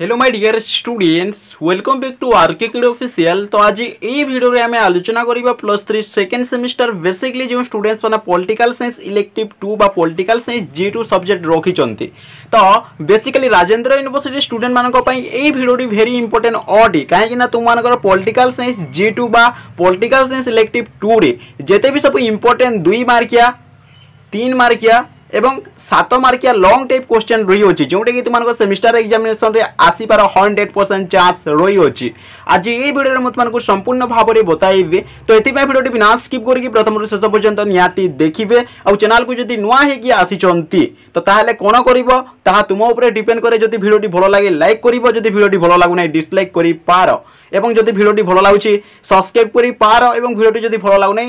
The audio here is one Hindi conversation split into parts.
Hello my dear students welcome back to RK kid official. तो आज ये वीडियो रे हमें आलोचना करिबा प्लस 3 सेकंड सेमेस्टर बेसिकली जो स्टूडेंट्स माने पॉलिटिकल साइंस इलेक्टिव 2 बा पॉलिटिकल साइंस G2 सब्जेक्ट रखी चंती। तो बेसिकली राजेंद्र यूनिवर्सिटी स्टूडेंट मानको पई ए वीडियो डी वेरी इंपोर्टेंट ऑडी काहे कि ना तुम मानकर पॉलिटिकल साइंस G2 बा पॉलिटिकल साइंस इलेक्टिव 2 रे जेते भी सब इंपोर्टेंट 2 मार्किया 3 मार्किया एवं 7 मार्किया लॉन्ग टाइप क्वेश्चन रही होची जोंटे कि तुमन को सेमिस्टर एग्जामिनेशन रे आसी पर 100% चांस रही होची। आज ए वीडियो रे मत मन को संपूर्ण भाव रे बताइबे। तो एति पय वीडियो टी बिना स्किप करके प्रथम रो शेष पर्यंत नियाती देखिबे। आ चैनल को जदी नुवा हे कि आसी चंती तो ताहाले कोन करिवो ताहा तुम ऊपर डिपेंड करे। जदी वीडियो टी भलो लागे लाइक करिवो, जदी वीडियो टी भलो लागु नै डिसलाइक करि पारो एवं जदी वीडियो टी भलो लागुची सब्सक्राइब करि पारो एवं वीडियो टी जदी भलो लागु नै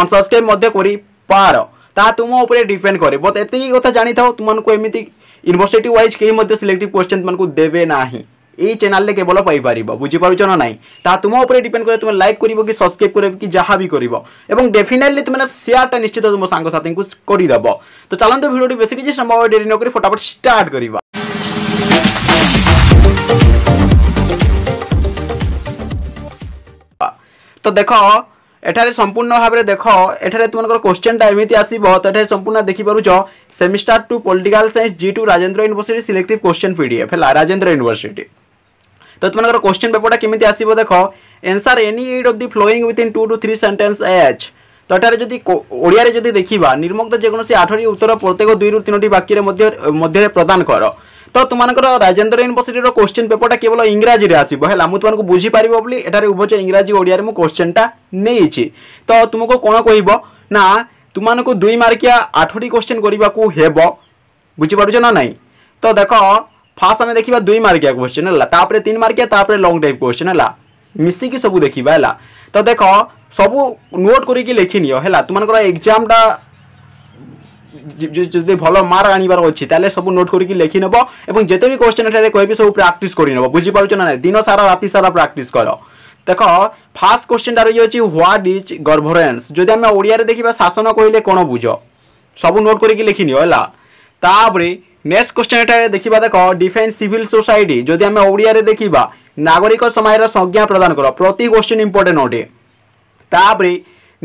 अनसब्सक्राइब मध्ये करि पारो। ता तुम ऊपर डिपेंड करे। बट एत कथा जानी था तुमको एमती यूनिवर्सिटी वाइज कहीं सिलेक्टिव क्वेश्चन तुमको देवे ना ये चैनल ले केवल पाइपर बुझीपार ना नहीं ता तुम ऊपर डिपेंड करे। तुम लाइक कर कि सब्सक्राइब कर कि जहाँ भी कर डेफिनेटली तुम शेयर निश्चित तुम सांगसाथी को करदेव। तो चलते भिडियो बेस किसी संभव डेरी नक फटाफट स्टार्ट करवा। तो देख एठारे संपूर्ण भाव में देख एठारे तुमको क्वेश्चन टाइम एमती आसो। तो ये संपूर्ण देखिपुच semester two political science G2 Rajendra university selective question PDF है राजेंद्र यूनिवर्सिटी। तो तुमको क्वेश्चन पेपरटा केमती आसो देख answer any eight of the following within 2 to 3 sentence H. तो एठारे जदि ओडिया रे जदि देखिबा निर्मुक्त जेकोसी 8टी उत्तर प्रत्येक 2 ରୁ 3ଟି वाक्य मध्य प्रदान कर। तो तुमको राजेंद्र यूनिवर्सिटी क्वेश्चन पेपरटा केवल इंग्राजी में आसो है तुमको बुझीपार एठारे उभय इंग्राजी ओडिया में क्वेश्चनटा नहीं। तो तुमको कौन कह ना तुमको 2 मार्किया 8टी क्वेश्चन करने को हेब बुझीपार ना नहीं। तो देख फास्ट आम देखा 2 मार्किया क्वेश्चन है तापर 3 मार्किया लंग टाइप क्वेश्चन है मिसिकी सब देखा है। तो देख सब नोट करके लिखिनि है तुमको एग्जामटा जो भल मार्क आनबार अच्छी तेल सब नोट करके लिखिनब और जिते भी क्वेश्चन एठारे कह सब प्राक्ट करनब बुझीपार ना दिन सारा राति सारा प्राक्ट कर। देख फास्ट क्वेश्चन टा रही है ह्वाट इज गवर्नेंस। जदि आम ओडिया देखा शासन कहले कौन बुझ सब नोट करके लिखिनि है। तापर नेक्स्ट क्वेश्चन एठारे देखा देख डिफेन सिविल सोसाइटी। जदि आम ओडिया देखा नागरिक समाज संज्ञा प्रदान कर प्रति क्वेश्चन इंपोर्टेंट अटे। तापर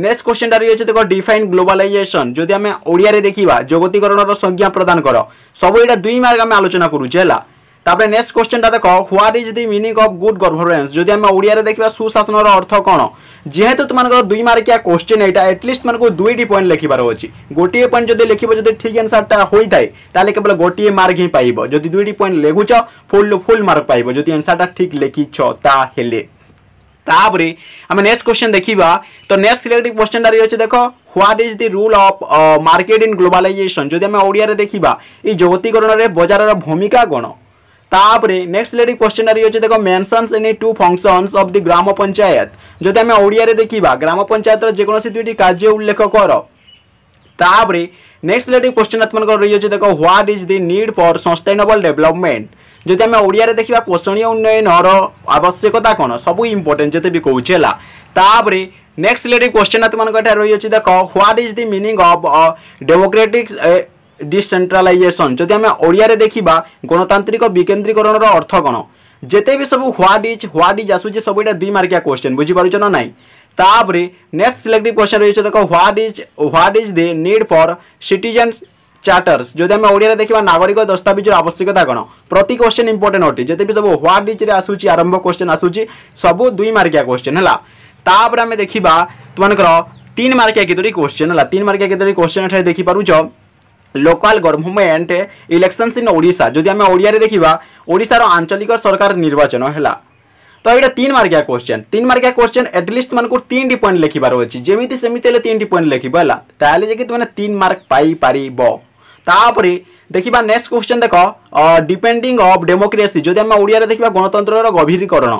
नेक्स्ट क्वेश्चन टा रही है देखो डिफाइन ग्लोबलाइजेशन। जदि आम ओडिया देखा जगतीकरण संज्ञा प्रदान कर सब यहाँ 2 मार्क आम आलोचना करूचे। नेक्स्ट क्वेश्चन टा देख what is the meaning of good governance. जदि आम ओडिया देखा सुशासन अर्थ कौन जेहेतु तुमको 2 मार्किया क्वेश्चन यहाँ एटलिस्ट तुमको 2टी पॉइंट लिखार अच्छी गोटे पॉइंट जब लिखो जब ठीक आंसरटा होता है तेल केवल गोटे मार्क ही पाइब। जब 2टी पॉइंट लिखुच फुल फुल मार्क पाइब जब आंसरटा ठीक लिखिछ ताहेले। तापरे आम नेक्स्ट क्वेश्चन देखा। तो नेक्स्ट सिलेक्टिव क्वेश्चन रही है देख what is the rule of market in globalisation. जब आम ओडिया देखा ये जगतीकरण में बजार भूमिका कौन। तापरे नेक्स्ट सिलेक्टिव क्वेश्चन रही है देख mentions any 2 functions of the gram panchayat. जब आम ओडिया देखा ग्राम पंचायत जेकोसी 2टी कार्य उल्लेख कर। तापरे नेक्स्ट सिलेक्टिव क्वेश्चन तुमको रही है देख what is the need for sustainable development. जदि आम ओडिया देखा पोषणीय उन्नयन आवश्यकता कौन सब इंपोर्टेंट जिते भी कहे। तापर नेक्स्ट रिलेटेड क्वेश्चन तुमको रही है देख what is the meaning of democratic decentralisation. जदि आम ओडिया देखा गणतांत्रिक विकेन्द्रीकरण अर्थ कौन जिते भी सब ह्वाट इज आसूचे सब यहाँ 2 मार्किया क्वेश्चन बुझीपार ना नहीं। तापर नेक्स्ट सिलेक्टिव क्वेश्चन रही है देख what is the need for citizen charters. जदि आम ओडिया देखा नागरिक दस्तावेज आवश्यकता कौन प्रति क्वेश्चन इंपोर्टेंट अटे जिते भी सब ह्वाट इज आसूची आरंभ क्वेश्चन आसूची सब 2 मार्किया क्वेश्चन है। तापर आम देखा तुमको 3 मार्किया केतोटी क्वेश्चन है 3 मार्किया केतोटी क्वेश्चन एठारे देखिपारुच local government elections in Odisha. जदि आम ओडिया देखा ओडिशार आंचलिक सरकार निर्वाचन है। तो यहाँ 3 मार्किया क्वेश्चन 3 मार्किया क्वेश्चन एटलिस्ट तुमको 3टी पॉइंट लिखार अच्छी जमी सेमती 3टी पॉइंट लिखो है तेल जैसे तुमने 3 मार्क पाइपर। तापर देखा नेक्स्ट क्वेश्चन देख डिपेंडिंग ऑफ डेमोक्रेसी। जदि आम ओडिया देखा गणतंत्र गभीरीकरण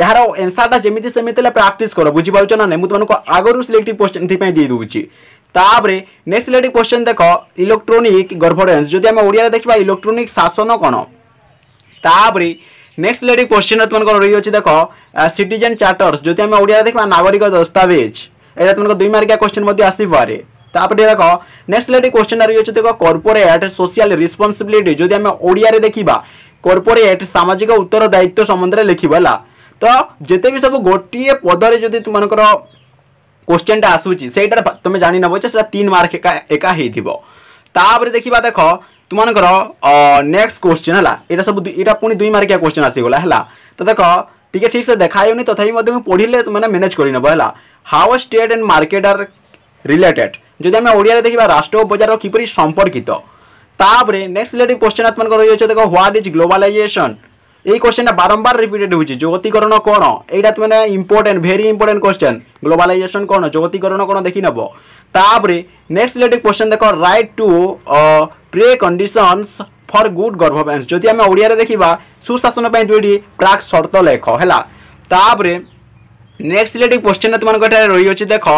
यार एनसरटा जमी सेमती प्राक्ट कर बुझीपार ना नहीं तुमको आगुरी सिलेक्टिव क्वेश्चन ये देदी। तापर नेक्स्ट सिलेक्टिव क्वेश्चन देख इलेक्ट्रोनिक गवर्नेंस। जदि आम ओडिया देखा इलेक्ट्रोनिक शासन कौन। तापर नेक्स्ट सिलेक्टिव क्वेश्चन तुमको रही है देख सिटीजन चार्टर्स। जदि आम ओडिया देखा नागरिक दस्तावेज एटा तुमको 2 मार्किया क्वेश्चन आसपे। नेक्स्ट रिलेटेड क्वेश्चन रही है देखो कॉर्पोरेट सोशल रिस्पांसिबिलिटी जो आम ओडिया देखा कॉर्पोरेट सामाजिक उत्तरदायित्व संबंध में लिखा तो जिते भी सब गोटे पदर जो तुम क्वेश्चन आसूटार तुम जानिनब से 3 मार्क एका होपर देखा देख तुम नेक्स्ट क्वेश्चन है सब यहाँ पुणी 2 मार्किया क्वेश्चन आसीगला है तो देख टी ठीक से देखा होनी तथापि मुझे पढ़ले तुम मैनेज करनब है how state and market are related जो आम ओडिया देखा राष्ट्र बजार किपर संपर्कित तापर नेक्स्ट रिलेटेड क्वेश्चन तुम रही है देख ह्वाट इज ग्लोबालाइजेसन ये क्वेश्चन बारंबार रिपीटेड हो जगतीकरण कौन यहाँ तुमने important very important question globalisation कौन जगतीकरण कौन देखी नब तापर नेक्स्ट रिलेटेड क्वेश्चन देख write two preconditions for good governance जदि आम ओडिया देखा सुशासन दुईटी प्राक शर्त लेख है नेक्स्ट रिलेटेड क्वेश्चन तुम रही है देख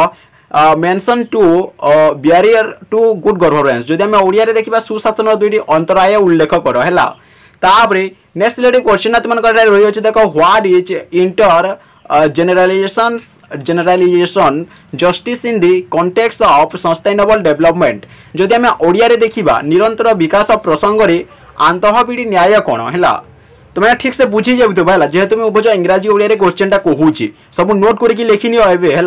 mention two barrier to good governance जदि आम ओडिया देखा सुशासन दुईटी अंतराय उल्लेख कर है तापर नेक्स्ट रिलेटेड क्वेश्चन तुम रही है देख what is inter generalisation justice in the context of sustainable development जदि आम ओडिया देखा निरंतर विकास प्रसंग रे आंतःपीढ़ी न्याय कौन है तुमने ठीक से बुझी जाऊे जेहेतु मुझे बुझ इंग्राजी ओडिया क्वेश्चन टा कहूँ सब नोट करके लिखिनि है।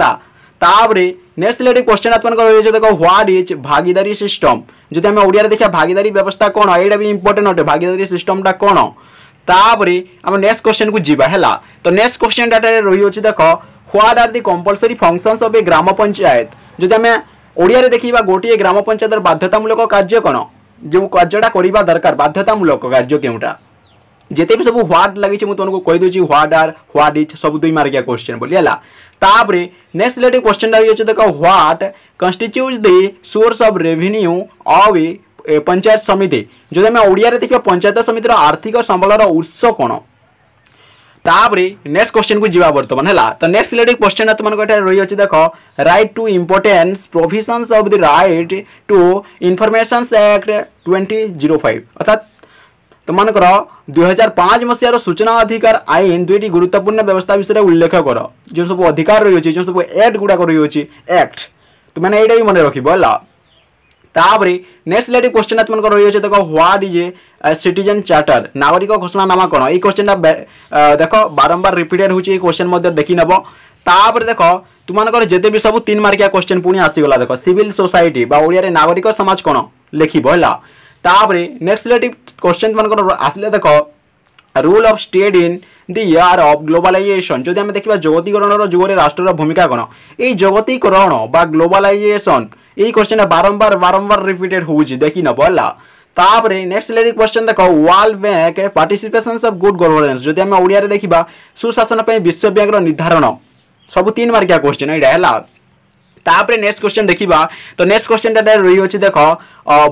नेक्स्ट रिलेटेड क्वेश्चन तुमको रही है देख ह्वाट इज भागीदारी सिस्टम जो आम ओडिया देखा भागीदारी व्यवस्था कौन यहाँ भी इंपोर्टेंट अटे भागीदारी सिस्टमटा कौन तापर आम नेक्स्ट क्वेश्चन को जीवा है तो नेक्स्ट क्वेश्चन रही है देख what are the compulsory functions of a gram panchayat जो आम ओडिया देखा गोटे ग्राम पंचायत बाध्यतामूलक कार्य कौन जो कार्यटा करवा दरकार बाध्यतामूलक कार्य केउटा जिते भी सब ह्वाट लगी मुझे तुमको कहीदेची ह्वाट आर ह्वाट इज सब 2 मार्किया क्वेश्चन बोली है। तापर नेक्स्ट रिलेटेड क्वेश्चन रही है देख what constitute the source of revenue of a panchayat samiti जो आम ओडिया देखा पंचायत समितिर आर्थिक संबलर उत्स कौन तापर नेक्स्ट क्वेश्चन को जीवा बर्तमान है तो नेक्स्ट रिलेटेड क्वेश्चन तुम रही है देख write two importance provisions of the right to information act 2005 अर्थात तुमकर 2005 मसीहार सूचना अधिकार आईन दुईटी गुरुत्वपूर्ण व्यवस्था विषय उल्लेख कर जो सब अधिकार रही अच्छे जो सब एक्ट गुड़ाक रही अच्छे एक्ट तुम यही मन रखिब है। तापर नेक्स्ट रिलेटेड क्वेश्चन तुमको रही है देख what is a citizen charter नागरिक घोषणानामा कौन ये क्वेश्चन देख बारंबार रिपीटेड होती क्वेश्चन देखी नब तापर देख तुमको जिते भी सब 3 मार्किया क्वेश्चन पुणी आसगला देख सिविल सोसाइटी ओडिया नागरिक समाज कौन लिखिब है। तापर नेक्स्ट रिलेटेड क्वेश्चन तुमको आसले देख rule of state in the year of globalisation जो आम देखा जगतीकरण जुगे राष्ट्र भूमिका कौन ये जगतीकरण बा ग्लोबालाइजेशन ये क्वेश्चन बारंबार बारंबार रिपीटेड हो देखी नब है। तापर नेक्स्ट रिलेटेड क्वेश्चन देख world bank participation of good governance जो आम ओडिया देखा सुशासन विश्व बैंक निर्धारण सब 3 मार्किया क्वेश्चन ये है। तापर नेक्स्ट क्वेश्चन देखा तो नेक्स्ट क्वेश्चन रही है देख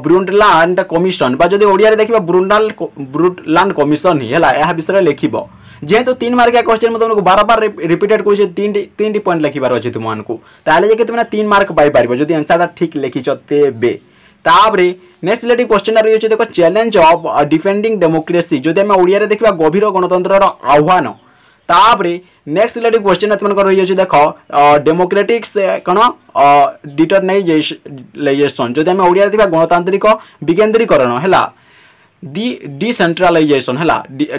ब्रुंटलैंड कमिशन जो ओडिया देखा ब्रुंटलैंड कमिशन ही है यह विषय लिखिब जेहेतु 3 मार्किया क्वेश्चन मैं तुमको बार बार रिपीटेड कर तीन पॉइंट लिखिबार अच्छे तुमको ताले कि तुमने 3 मार्क पाइपर जो आंसरटा ठीक लिखिच तेबे। तापर नेक्स्ट रिलेटेड क्वेश्चन रही है देख चैलेंज ऑफ डिफेंडिंग डेमोक्रेसी जो आम ओडिया देखा गभीर गणतंत्र आह्वान। तापर नेक्स्ट रिलेटेड क्वेश्चन तुमको रही है देख डेमोक्रेटिक्स कौन डिटरनाइजेसन जो आम ओडिया देखा गणतांत्रिक विकेन्द्रीकरण है डिसेंट्रलाइजेसन है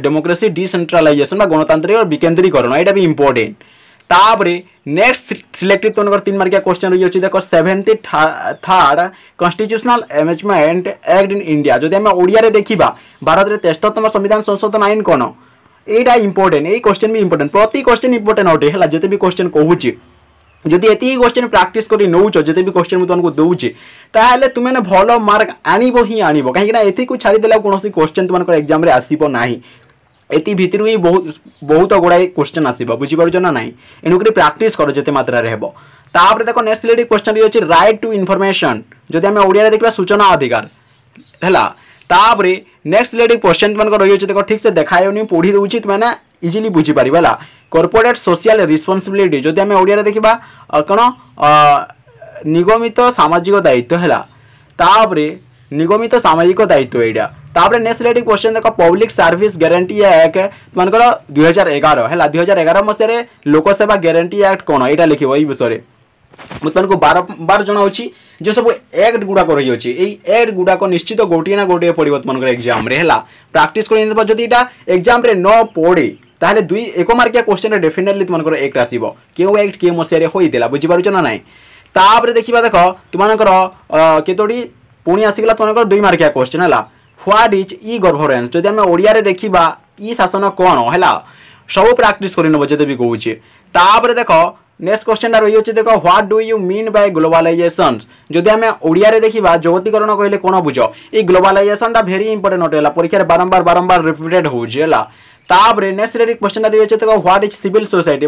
डेमोक्रेसी डिसेंट्रलाइजेसन गणतांत्रिक और विकेन्द्रीकरण यहाँ भी इंपोर्टेंट। तापर नेक्स्ट सिलेक्टेड तुमको 3 मार्किया क्वेश्चन रही है देख 73rd constitutional amendment act in India जो आम ओडिया देखा भारत में 73तम संविधान संशोधन आईन कौन यहाँ इंपोर्टेंट ये क्वेश्चन भी इंपोर्टेंट प्रति क्वेश्चन इंपोर्टेंट अटे है जिते भी क्वेश्चन कहूँ जदि ये क्वेश्चन प्राक्ट कर नौच जिते भी क्वेश्चन मुझे तुमको दूसरी तालोले तुमने भल मार्क आनब ही आनब कहीं छाड़देला कौन क्वेश्चन तुमको एग्जाम आसब ना ये भितर ही बहुत गुड़ाए क्वेश्चन आसब बुझीपार ना एणुक प्राक्ट कर जिते मात्र हे। तापर देखो नेक्स्ट रिलेटेड क्वेश्चन रही है राइट टू इनफॉरमेशन जदि आम ओडिया देखा सूचना अधिकार है। तापर नेक्स्ट रिलेटेड क्वेश्चन तुमको रही है देख ठीक से देखा होनी पढ़ी दूसरी तुमने इजिली बुझीपार कॉर्पोरेट सोशल रिस्पांसिबिलिटी जो आम ओडिया देखा कौन निगमित सामाजिक दायित्व है। तापर निगमित सामाजिक दायित्व यहाँ। तापर नेक्स्ट रिलेटेड क्वेश्चन देख पब्लिक सर्विस गारंटी एक्ट तुमको 2011 है 2011 मसीह लोकसेवा गारंटी एक्ट कौन यहाँ लिखिब ये विषय मुझे बारंबार जनावि जो सब एक्ट गुड़ाक रही अच्छे एक्ट गुड़ाक निश्चित गोटे ना गोटे पड़े तुमको एग्जाम प्राक्टिस एग्जाम न पड़े ताहले दुई एक मार्किया क्वेश्चन डेफिनेटली तुमको एक्ट आसो क्यों एक्ट के मसीह होता बुझीपार ना ना तापर देखा देख तुम कतोटी पुणी आसीगला तुमको दुई मार्किया क्वेश्चन है ह्वाट इज इ गवर्नेंस जदि आम ओडिया देखा इ शासन कौन है सब प्राक्टिस करनब जब भी कहे तापर देख नेक्स्ट क्वेश्चन रही है देख what do you mean by globalisation जदि आम ओडिया देखा जगतीकरण कहले कौन बुझ इ ग्लोबलाइजेशन भेरी इंपोर्टेंट है परीक्षा बारंबार बारंबार रिपीटेड होगा तापर नेक्स्ट क्वेश्चन रही है देख ह्वाट इज सिविल सोसाइटी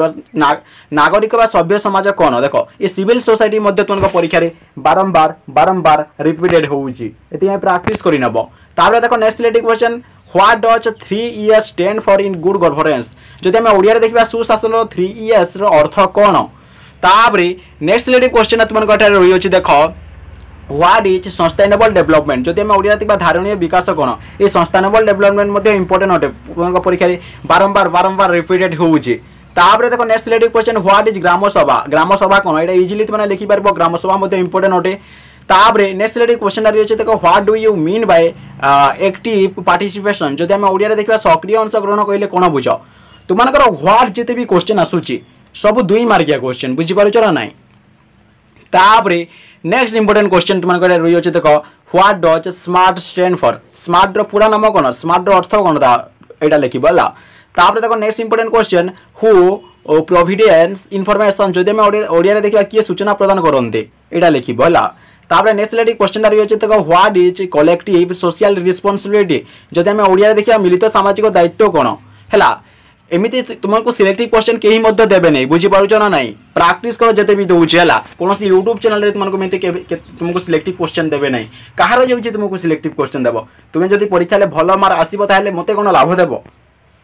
नागरिक बा सभ्य समाज कौन देख ये सिविल सोसाइटी तुमको परीक्षा बारंबार बारंबार रिपीटेड होती प्राक्टिस करनब तापर देख next question what does 3 years stand for in good governance जदि आम ओडिया देखा सुशासन 3 इयर्स अर्थ कौन तापर नेक्स्ट क्वेश्चन तुमको रही है देख ह्वाट इज सस्टेनेबल डेवलपमेंट जदि आम ओडिया देखा धारणीय विकास कौन ये सस्टेनेबल डेवलपमेंट इंपोर्टेंट अटे तुमको परीक्षा बारंबार बारंबार रिपीटेड होउची तापर देखो next related question what is gram sabha कौन ये इजिली तुमने लिखिपार ग्राम सभा इंपोर्टेंट अटे तापर नेक्स्ट रिलेटेड क्वेश्चन रही है देख what do you mean by active participation जदि आम ओडिया देखा सक्रिय अंशग्रहण कहले कौन बुझ तुमको ह्वाट जिते भी क्वेश्चन आसूची सब दुई मार्किया क्वेश्चन बुझीपार ना ना तापर नेक्स्ट इंपोर्टेंट क्वेश्चन तुम रही है देख what does smart stand for smart पूरा नाम कौन स्मार्ट अर्थ कौन यहाँ लिखा तापर देखो next important question who providence information जदि आम ओडिया देखा किए सूचना प्रदान करते यहाँ लिखा तापर नेक्स्ट रिलेटेड क्वेश्चन रही है देख what is collective social responsibility जदि आम ओडिया देखा मिलित सामाजिक दायित्व कौन है एमती तुमको सिलेक्टिव क्वेश्चन कहीं देवे नहीं बुझीपार ना ना प्राक्टिस कर जिते भी दूसरे है कौन यूट्यूब चैनल तुमको तुमको सिलेक्टिव क्वेश्चन देवे नहीं कहार जाऊँगी तुमको सिलेक्टिव क्वेश्चन देव तुम्हें जब परीक्षा भल मार्क आसो ताले मत कौन लाभ देव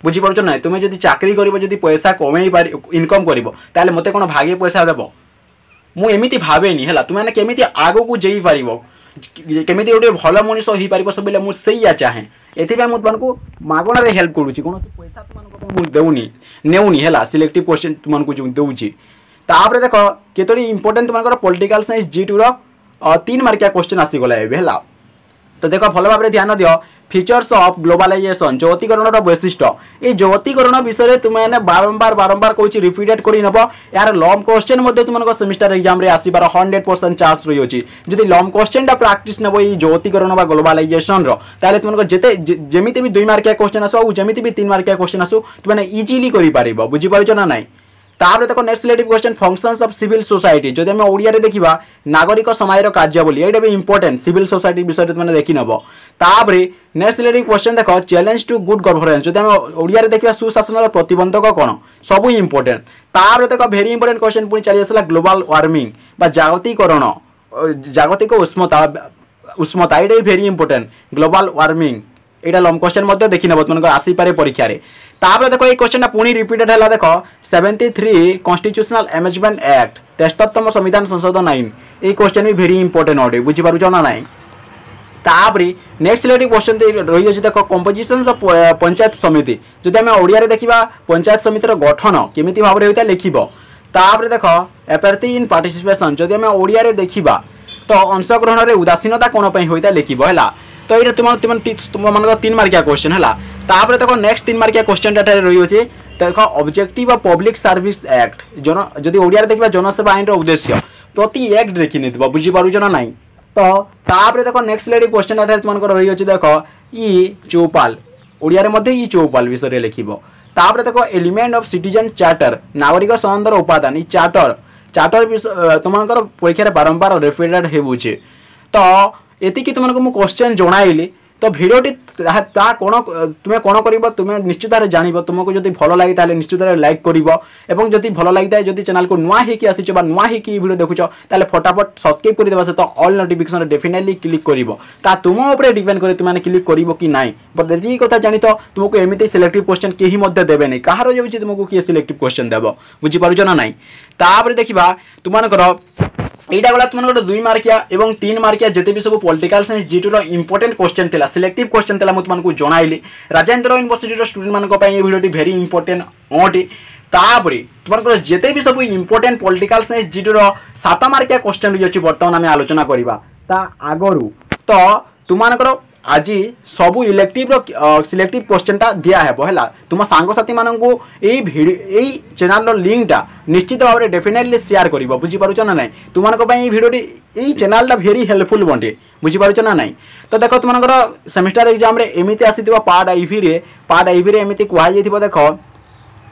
बुझीपार ना तुम्हें जब चाकरी कर पैसा कमे इनकम कर मत कौन भागे पैसा देव मुझे भावे तुम्हें केमी आग को जी पार केमी गोटे भल मनीष हो पार सब मुझे चाहे एथपाई मुझे तुमको मगणारे हेल्प करुँची कौन पैसा तुमको देनी नेउनी सिलेक्टिव क्वेश्चन तुमको जो दूसरी तापर देख कतोटी इंपोर्टेंट तुमको पॉलिटिकल साइंस G2 3 मार्किया क्वेश्चन आसीगला है तो देख भल भाव ध्यान दियो फीचर्स ऑफ ग्लोबलाइजेशन जगतीकरण वैशिष्ट ये जगतीकरण विषय तुम्हें बारंबार बारंबार कौन रिपीटेड करनब यार लॉन्ग क्वेश्चन तुमको सेमिस्टर एग्जाम आसबार 100% चान्स रही अच्छी जब लॉन्ग क्वेश्चन प्राक्टिस नब ये जगतीकरण व ग्लोबलाइजेशन तेल तुमको जिते जमी भी 2 मार्किया क्वेश्चन आसो जमी भी 3 मार्किया क्वेश्चन आसो तुमने इजिली कर बुझीपार ना ना तापर देखो next related question functions of civil society जब आम ओडिया देखा नागरिक समाज कार्यावली ये भी इंपोर्टेंट सिविल सोसाइटी विषय तुमने देखी नब तापर नेक्स्ट रिलेटेड क्वेश्चन देख चैलेंज टू गुड गवर्नेंस जब आम ओडिया देखा सुशासन प्रतिबंधक कौन सब इंपोर्टेंट तापर देख भेरी इंपोर्टेंट क्वेश्चन पुणी चली आसला ग्लोबल वार्मिंग जागतिकरण जागतिक उष्मता उष्मता ये भेरी इंपोर्टेंट ग्लोबल वार्मिंग एटा लॉन्ग क्वेश्चन देखी नब तुमको आसीपारे परीक्षा तापर देखो ये क्वेश्चन पुणी रिपीटेड है देख 73 कॉन्स्टिट्यूशनल एमेजमेंट एक्ट 73तम संविधान संशोधन आईन ये क्वेश्चन भी भेरी इंपोर्टेंट अटे बुझीपार ना ना तापर नेक्स्ट रिलेटेड क्वेश्चन रही है देख कंपोजिशन ऑफ पंचायत समिति जदि आम ओडिया देखा पंचायत समितिर गठन केमी भाव में होता है लिख तापर देख एपैथी इन पार्टिसिपेशन जदि आम ओडिया देखा तो अंशग्रहण में उदासीनता कौन होता है लिख तो ये तुम 3 मार्किया क्वेश्चन है तापर देखो नेक्स्ट 3 मार्किया क्वेश्चन रही है देख objective of public service act जन जदि ओडिया देखा जनसेवा आईन उद्देश्य प्रति एक्ट देखी नहीं बुझीपार ना ना तो तापर देखो नेक्स्ट रिलेटेड क्वेश्चन तुमको रही है देख इ चौपाल ओडिया इ चौपाल विषय लिख तापर देखो एलिमेंट ऑफ सिटीजन चार्टर नागरिक संबंधर उपादान इ चार्टर चार्टर तुमको परीक्षा बारंबार रिपीटेड होउछे तो एतिकी तुमको मुझे क्वेश्चन जणाइली तो भिडटी कौन तुम्हें कौन कर तुम्हें निश्चित भाव जान तुमको जब भल लगे तो निश्चित भाव लाइक करो जब भल लगी है जब चैनल को नुआ होकि आसी नुआ होकि भिड देखु ताले फटाफट सब्सक्राइब करदे सहित ऑल नोटिफिकेशन डेफिनेटली क्लिक कर तुम उपर डिपेंड करे तुमने क्लिक कर कि ना बट ये कथा जान तो तुमको एमती सिलेक्टिव क्वेश्चन कहीं देवे नहीं कहार जाऊँगी तुमको किए सिलेक्टिव क्वेश्चन देव बुझीपार ना ना तापर देखा तुमको एटा गला तुम गोटे 2 मार्किया और 3 मार्किया जिते भी सब political science G2 important question था सिलेक्टिव क्वेश्चन था मुझे तुमको जणाइली राजेन्द्र यूनिवर्सिटी स्टूडेंट मानी भिडियो भेरी इंपोर्टेंट अटे तापरे तुमको जिते भी सब इम्पोर्टेन्ट पॉलिटिकल साइंस जीटर 7 मार्किया क्वेश्चन रही बर्तमान आम आलोचना करवा ता आगर तो तुमको आज सबू सिलेक्टिव क्वेश्चनटा दियाहेबो है तुम सांगसाथी मानू यही चैनल लिंकटा निश्चित भाव में डेफिनेटली शेयर कर बुझीपार ना ना तुम भिडटी यही चैनलटा भेरी हेल्पफुल बंटे बुझीपार ना ना। तो देख तुम सेमिस्टर एग्जाम एमती आसी पार्ट आईवी एमती कहुई देख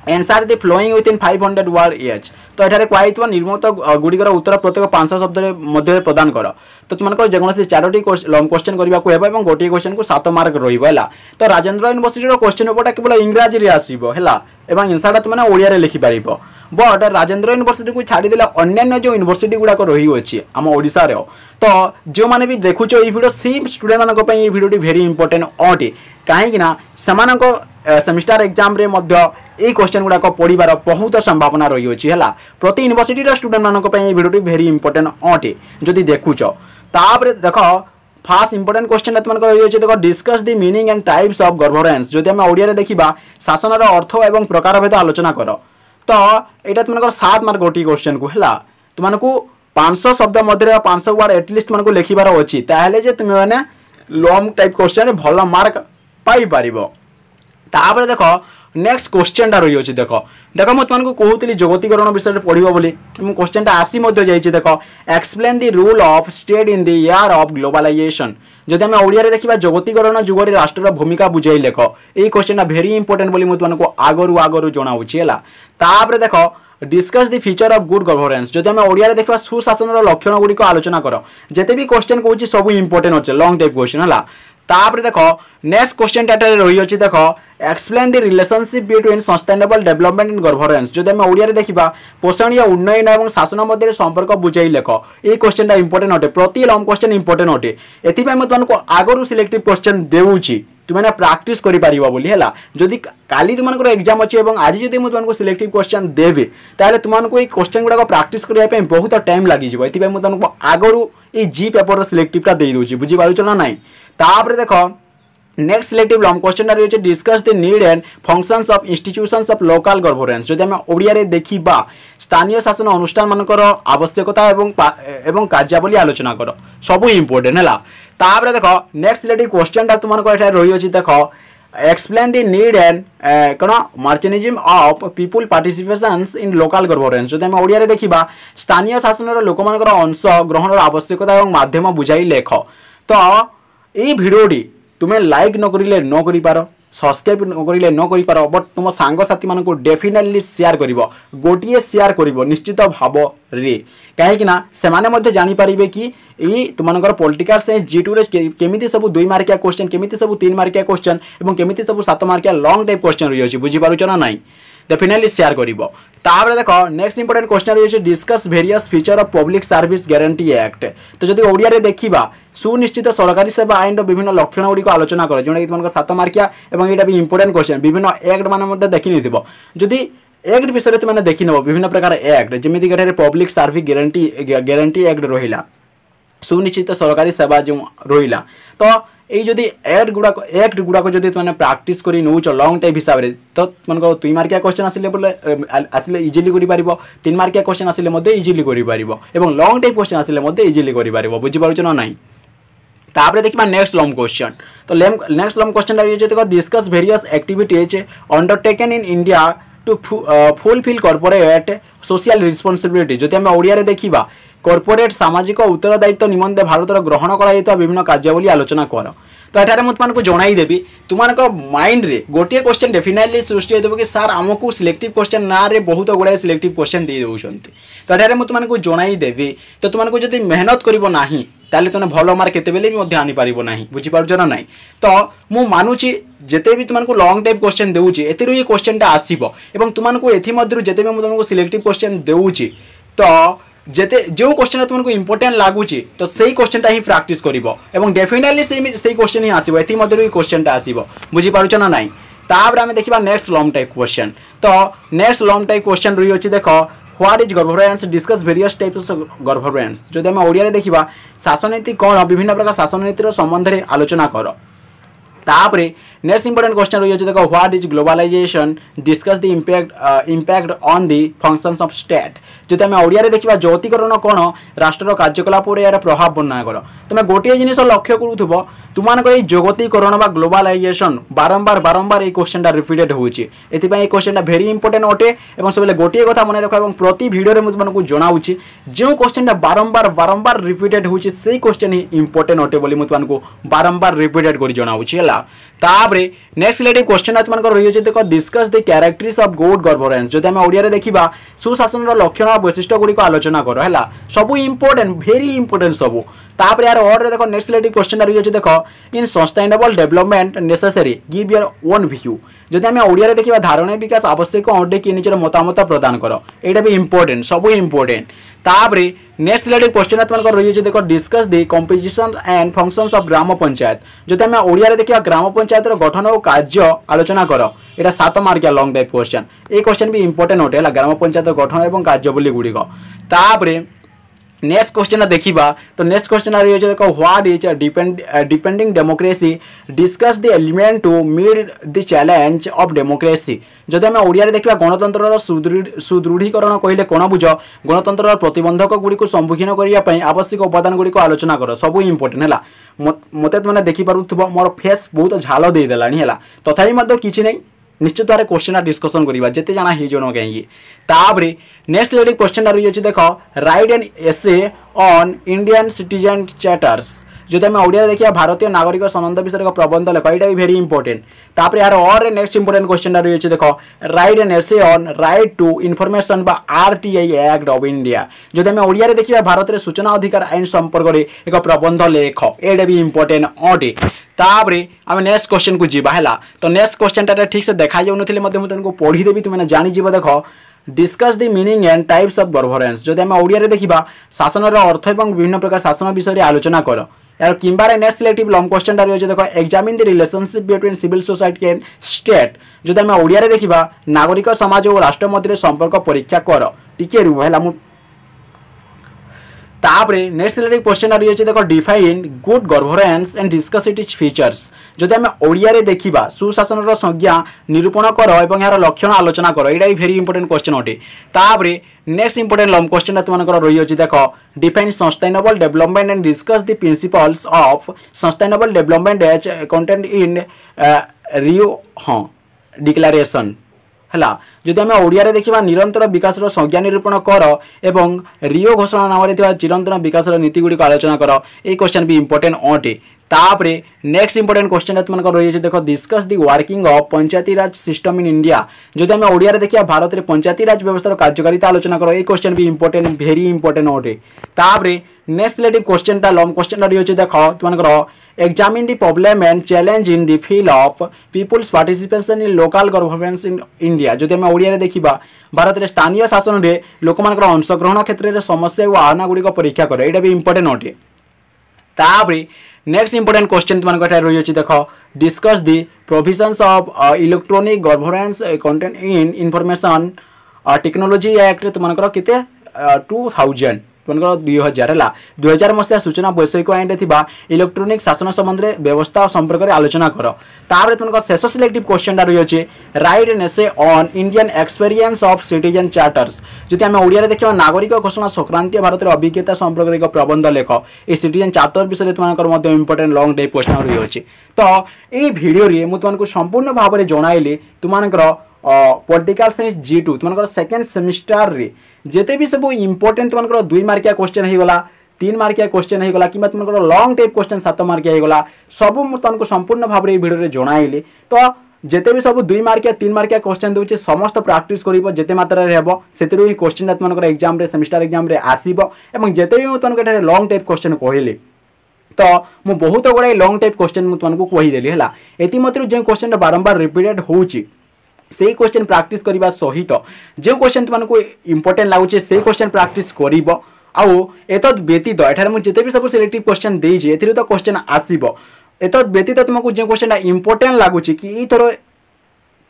answer the following within 500 word each तो ये कहुई निर्मित गुड़िकर उत्तर प्रत्येक 500 शब्द प्रदान कर तो तुमको जेकोसी 4टी लंग क्वेश्चन करवाक है गोटे क्वेश्चन को 7 मार्क रहा तो राजेन्द्र यूनिवर्सिटी क्वेश्चन पेपर केवल इंग्राजी आसो है एनसरटा तुमने ओडिया लिखिपार बट राजेन्द्र यूनिवर्सिटी को छाड़देले अन्न्य जो यूनिवर्सिटी गुड़ाक रही है आम ओडार तो जो मैंने भी देखुँ भिडियो सेम स्टूडेंट मानी भिडियोटी भेरी इंपोर्टेंट अटे कहीं सेमिस्टर एग्जाम ये क्वेश्चन गुड़ाक पढ़ार बहुत संभावना रही है प्रति यूनिवर्सिटी स्टूडेंट मानी भिडियोटी भेरी इंपोर्टेंट अटे जदि देखुच तापर देख फास्ट इंपोर्टेंट क्वेश्चन तुम रही है देख discuss the meaning and types of governance जदि आम ओडिया देखा शासन अर्थ और प्रकारभेद आलोचना कर तो यहाँ तुमको 7 मार्क गोटी क्वेश्चन को है तुमको 500 शब्द मध्य 500 वर्ड एटलिस्ट तुमको लिखार अच्छी ताहले तुम मैंने लॉन्ग टाइप क्वेश्चन भल मार्क पाइपर तापर देख नेक्स्ट क्वेश्चनटा रही है देख देख मुझे तुमको कहूली जगतीकरण विषय में पढ़ो बोली क्वेश्चनटा आसी देख explain the rule of state in the year of globalisation जदि आम ओडिया देखा जगतीकरण जुगरी राष्ट्र भूमिका बुझाई लेख ये क्वेश्चनटा भेरी इंपोर्टेंट बोली तुमको आगु जनाऊँगी है देख discuss the future of good governance जदि आम ओडिया देखा सुशासन लक्षण गुड़िक आलोचना कर जिते भी क्वेश्चन कहूँ सब इंपोर्टेंट अच्छे लॉन्ग टाइप क्वेश्चन है तापर देख नेक्स्ट क्वेश्चन टाइम रही है देख explain the relationship between sustainable development and governance जदि आम ओडिया देखा पोषणीय उन्नयन और शासन मध्य संपर्क बुझाई लेख ये क्वेश्चनटा इंपोर्टेंट अटे प्रति लॉन्ग क्वेश्चन इंपोर्टेंट अटे एथिपाई मैं तुमको आगु सिलेक्टिव क्वेश्चन देउची तुमने प्राक्टिस करी काली तुमको एग्जाम अच्छे और आज जब तुमको सिलेक्टिव क्वेश्चन देवे ताले तुमको ये क्वेश्चन गुड़ाक प्राक्ट करने बहुत टाइम लग जाए ये तुमको आगु ये जी पेपर सिलेक्टिवटा दे दूसरी बुझीपार ना नाई। तापर देख नेक्स्ट सिलेक्टिव लॉन्ग क्वेश्चन रही है discuss the need and functions of institutions of local governance जदि आम ओडिया रे देखिबा स्थानीय शासन अनुष्ठान मानकर आवश्यकता एवं कार्यावली आलोचना कर सब इंपोर्टेंट है। तापर देख नेक्स्ट सिलेक्टिव क्वेश्चनटा तुमको एटा रही अछि देख एक्सप्लेन दि नीड एंड कौन mechanism of people participation in local governance जदि आम ओडिया रे देखिबा स्थानीय शासन लोक मानकर अंश ग्रहण आवश्यकता एवं माध्यम बुझाई लेख तो ये भिडियोटी तुम्हें लाइक न करिले न करि पारो सब्सक्राइब न करिले न करि पारो बट तुम सांग साथी मानको डेफिनेटली शेयर करिवो गोटिए शेयर करिवो निश्चित भाव रे काहे ना से माने मध्ये जानि परिबे कि ई तुमनकर पॉलिटिकल साइंस जी2 रे केमिति सब 2 मार्किया क्वेश्चन केमिति सब 3 मार्किया क्वेश्चन एवं केमिति सब 7 मार्किया लॉन्ग टाइप क्वेश्चन रही अछि बुझी पारुछ ना नाइ डेफिनेटली शेयर करिवो। तापर देख नेक्स्ट इंपोर्टेंट क्वेश्चन रही है discuss various feature of public service guarantee act तो जदि ओडिया रे देखिबा सुनिश्चित सरकारी सेवा आईन विभिन्न लक्षण गुड़ी आलोचना कर जोटा कि तुमको 7 मार्किया और यहाँ भी इंपोर्टेंट क्वेश्चन विभिन्न एक्ट मानते देखी नहीं थो जदि एक्ट विषय तुमने देखी नब विभिन्न प्रकार एक्ट जमीक पब्लिक सर्विस गारंटी एक्ट रहा सुनिश्चित सरकारी सेवा जो रहा तो ये जदि एक्ट गुड़ाक जब तुमने प्राक्टिस कर नौ लंग टाइप हिसाब से तो तुमको 2 मार्किया क्वेश्चन आसिले इजिली कर 3 मार्किया क्वेश्चन आसिले इजिली कर लंग टाइप क्वेश्चन आसिले इजिली कर बुझीपार ना नाई। तापर देखा नेक्स्ट लॉन्ग क्वेश्चन तो नेक्स्ट लॉन्ग क्वेश्चन रही है देखो discuss various activities undertaken in India to fulfil corporate social responsibility जदि हम ओडिया रे देखिबा कॉर्पोरेट सामाजिक उत्तरदायित्व निमंते भारत ग्रहण कर विभिन्न कार्यावली आलोचना कर तो यार मुझे तुमको जनई देवी तुमको माइंड रे गोटे क्वेश्चन डेफिनेटली सृष्टि होदेव कि सार आमको सिलेक्टिव क्वेश्चन ना रे बहुत गुड़ाए सिलेक्टिव क्वेश्चन दे दौरान तो यार मुझे तुमको जनई देवी तो तुमको जब मेहनत करना ताले तुमने भल मार्क केत आनी पारिबो नाही बुझीपार ना नाई। तो मु मानुची जिते भी तुमको लॉन्ग टाइप क्वेश्चन देउची एतिर ये क्वेश्चनटा आसीबो एवं तुमको एथि मधुर जिते भी तुमको सिलेक्टिव क्वेश्चन देउची तो जेते जो क्वेश्चन तुमको इंपोर्टेंट लगुची तो सही क्वेश्चनटा ही प्राक्टिस करिवो एवं डेफिनेटली सही क्वेश्चन ही आसीबो एथि मधुर ये क्वेश्चनटा आसीबो बुझीपार ना नाई। तापर आमे देखिबा नेक्स्ट लॉन्ग टाइप क्वेश्चन तो नेक्स्ट लॉन्ग टाइप क्वेश्चन रही अछि देखो what is governance discuss various types of governance जदि हम ओडिया रे देखिबा शासन नीति कौन विभिन्न प्रकार शासन नीतिर संबंध रे आलोचना कर नेक्स्ट इंपोर्टेंट क्वेश्चन रही है देखो what is globalisation discuss the impact on the functions of state जो आम ओडिया देखा जौतिकरण कौन राष्ट्र कार्यकलाप यार प्रभाव बर्णना कर तुम गोटे जिन लक्ष्य करूब तुम्हारे जगतीकरण व ग्लोबलाइजेशन बारंबार बारंबार ये क्वेश्चन रिपीटेड होती क्वेश्चन भेरी इंपोर्टेंट अटे और सब गोटे कथा मन रख और प्रति भिडियो में तुमको जनाऊँगी जो क्वेश्चन बारंबार बारंबार रिपीटेड होई क्वेश्चन ही इंपोर्टेंट अटे बोली तुमको बारंबार रिपीटेड कर जनाऊँगी है। नेक्स्ट रिलेटिव क्वेश्चन आज तुम रही है देखो discuss the characteristics of good governance जो आम ओडिया देखा सुशासन लक्षण और वैशिष्ट गुड़िक आलोचना कर है सब इंपोर्टेंट भेरी इंपोर्टेंट सबू तापर यार ऑर्डर देखो। नेक्स्ट रिलेटिव क्वेश्चन रही है देखो in sustainable development necessary give your own view जो आम ओडिया देखा धारणा विकास आवश्यक अटे कि निजर मतामत प्रदान कर यहाँ भी इंपोर्टेंट सब इंपोर्टेंट। तापर नेक्स्ट रिलेटेड क्वेश्चन तुम रही है देखो discuss the composition and functions of gram panchayat जो आम ओडिया देखा ग्राम पंचायत गठन और कार्य आलोचना कर यहाँ 7 मार्किया लंग टाइप क्वेश्चन ये क्वेश्चन भी इंपोर्टेंट अटे है ग्राम पंचायत गठन और कार्यावली गुड़िक। नेक्स्ट क्वेश्चन देखा तो नेक्स्ट क्वेश्चन रही है देखो what is depending democracy discuss the element to meet the challenge of democracy जदि आम ओडिया देखा गणतंत्र सुदृढ़ीकरण कहले कौन बुझ गणतंत्र प्रतिबंधक गुड़िक सम्मुखीन करने आवश्यक उपादान गुड़िक आलोचना कर सब इंपोर्टेंट है। मत मैंने देखिपुव मोर फेस बहुत झाल दे देलानी है तथापि किसी नहीं निश्चित भाव में क्वेश्चन डिस्कसन करवा जिते जाना ही जो कहीं। तापर नेक्स्ट रिलेटेड क्वेश्चन रही है देखो right and essay on Indian citizen charters जो आम ओडिया देखा भारतीय नागरिक सनंद विषय एक प्रबंध लेख यहाँ भी भेरी इंपोर्टेंट। तापर यार और नेक्स्ट इंपोर्टेंट क्वेश्चन रही है देखो right and essay on right to information बा आरटीआई एक्ट ऑफ इंडिया जो आम ओडिया देखा भारत में सूचना अधिकार आईन संपर्क में एक प्रबंध लेख यहाँ भी इंपोर्टेंट अटे। तापर आम नेक्स्ट क्वेश्चन को जीवा है तो नेक्स्ट क्वेश्चन टाइम ठीक से देखा जानको पढ़ीदेवी तुमने जानीज देख discuss the meaning and types of governance जो आम ओडिया देखा शासन अर्थ और विभिन्न प्रकार शासन विषय में आलोचना कर यार किंबारे। नेक्स्ट रिलेटिव लॉन्ग क्वेश्चन रही है देखो examine the relationship between civil society and state जो आम ओडिया देखा नागरिक समाज और राष्ट्र मध्य संपर्क परीक्षा कर टीके रुह है। तापर नेक्स्ट रिलेटेड क्वेश्चन रही है देखो define good governance and discuss it is features जो आम ओडिया देखा सुशासन संज्ञा निरूपण कर और यार लक्षण आलोचना कर यहाँ भी भेरी इंपोर्टेंट क्वेश्चन अटे। तापर नेक्स्ट इंपोर्टेंट लॉन्ग क्वेश्चन तुम रही है देखो define sustainable development and discuss the principles of sustainable development as content in Rio declaration है जो आम ओडिया देखा निरंतर विकास संज्ञा निरूपण कर एवं रियो घोषणा नाम चिरंतन विकास नीति गुड़िक आलोचना कर ये क्वेश्चन भी इंपोर्टेंट अटे। तापर नेक्स्ट इंपोर्टेंट क्वेश्चन तुम रही है देखो discuss the working of panchayati raj system in India जो आम ओडिया देखा भारत में पंचायती राज व्यवस्था कार्यकारिता आलोचना कर ये क्वेश्चन भी इंपोर्टेंट भेरी इंपोर्टेंट अटे। तापर next related question long question रही है देख तुमको examine the problem and challenge in the field of people's participation in local governance in India जो आम ओडिया देखा भारत में स्थानीय शासन में लोक अंशग्रहण क्षेत्र में समस्या और आह्वान गुड़िक परीक्षा कर यहाँ भी इंपोर्टेंट अटे। तापर नेक्स्ट इंपोर्टेंट क्वेश्चन तुमको रही है देख discuss the provisions of electronic governance content in information technology act तुमको कितने 2000 तुमको 2000 है 2000 मसीहा सूचना वैषयिक आईन में इलेक्ट्रोनिक शासन संबंध में व्यवस्था संपर्क में आलोचना कर। तापर तुमको शेष सिलेक्टिव क्वेश्चन रही है write and essay on Indian experience of citizen charters जो आम ओडिया देखा नागरिक घोषणा संक्रांत भारत में अभिज्ञता संपर्क में एक प्रबंध लेख ये सिटीजन चार्टर विषय तुमको इंपोर्टेंट लॉन्ग टाइप क्वेश्चन रही है। तो ये भिडियो मुझे तुमको संपूर्ण भाव में जनइली तुमको पॉलिटिकल साइंस G2 तुमको सेकेंड सेमिस्टर रे जिते भी सब इंपोर्टेंट तुमको 2 मार्किया क्वेश्चन होगा 3 मार्किया क्वेश्चन होगा कि तुमको लॉन्ग टाइप क्वेश्चन 7 मार्किया होगा सब तुमको संपूर्ण भाव में भिडियो जनइली। तो जिते भी सब 2 मार्किया 3 मार्किया क्वेश्चन दूसरे समस्त प्राक्ट कर जिते मात्रा हे से क्वेश्चन तुमको एग्जाम सेमिस्टर एग्जाम आसो जिते भी मुझे लॉन्ग टाइप क्वेश्चन कहली तो मुझे बहुत गुड़ाई लॉन्ग टाइप क्वेश्चन मुझे तुमको कहीदेली है ये जो क्वेश्चन बारंबार रिपीटेड हो से क्वेश्चन प्रैक्टिस करने सहित जो क्वेश्चन तुमको इंपोर्टेंट लगुच से क्वेश्चन प्रैक्टिस कर आत व्यतीत एठार मुझे जिते भी सब सिलेक्टिव क्वेश्चन देजे ए तो क्वेश्चन आसत व्यतीत तुमको जो क्वेश्चन इंपोर्टेंट लगुच कि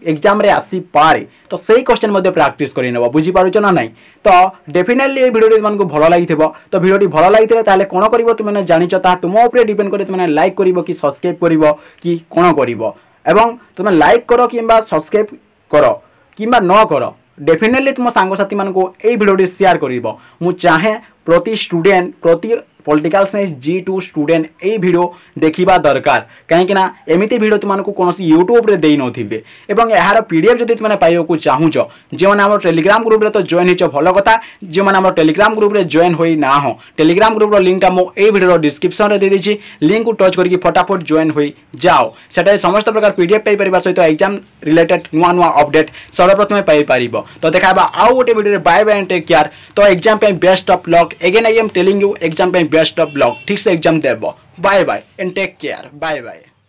एग्जाम रे आसी पारे तो सेही क्वेश्चन मध्य प्रैक्टिस करि नेबो बुझी पारुछ ना नाही तो डेफिनेटली ए वीडियो रे मानको भलो लागिथिबो तो वीडियो डी भलो लागितले ताले कोन करिवो तुमने जानिचो ता तुम ऊपर डिपेंड करे तुमने लाइक करिवो कि सब्सक्राइब करिवो कि कोन करिवो एवं तुमने लाइक करो किबा सब्सक्राइब करो किबा न करो डेफिनेटली तुम सांग साथी मानको ए वीडियो डी शेयर करिवो मु चाहे प्रति स्टूडेंट प्रति पॉलिटिकल साइंस G2 स्टूडेंट ए वीडियो देखिबा दरकार कहीं ना एमिती वीडियो तुमको कौन यूट्यूब रे देई न थिबे एवं यार पीडीएफ जदि तुमने पाइबा चाहूच जो मैंने टेलीग्राम ग्रुप रे तो जॉइन हिचो भलो कथा जे मैंने हमर टेलीग्राम ग्रुप रे जॉइन होई ना हो टेलीग्राम ग्रुप रो लिंक मो ए वीडियो रो डिस्क्रिप्शन रे दे देछि लिंक को टच करके फटाफट जॉइन होई जाओ सेटा समस्त प्रकार पीडीएफ पाई परिबा सहित एग्जाम रिलेटेड नुआ नुआ अपडेट सर्वप्रथम पाई परिबो तो देखाबा आउ गोटे वीडियो रे bye bye and take care तो एग्जाम पे best of luck again I am telling you exam पे बेस्ट ऑफ लक ठीक से एग्जाम देबो bye bye and take care bye bye.